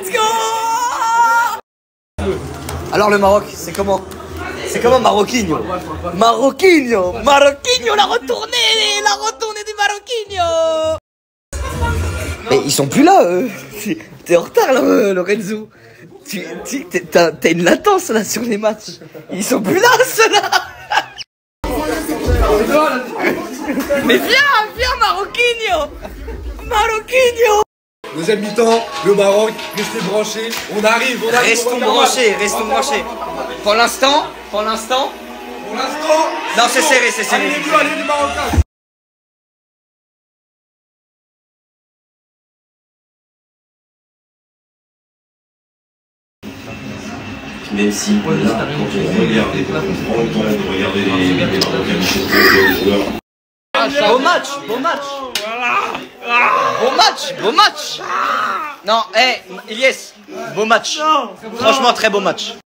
Let's go. Alors le Maroc, c'est comment? C'est comment Maroquinho? Maroquinho, Maroquinho, la retournée du Maroquinho. Mais ils sont plus là, eux. T'es en retard là, Lorenzo. T'as une latence là sur les matchs. Ils sont plus là, ceux-là. Mais viens, viens Maroquinho, Maroquinho. Nos habitants, le Maroc, restez branchés. On arrive, on arrive. Restons branchés, restons branchés. Pour l'instant. Pour l'instant. Non, c'est serré, c'est serré. Allez les bleus, allez les Marocains. Même si on regarder les joueurs. Beau match, beau match. Beau match, beau match. Non, Ilyes, beau match. Franchement, très beau match.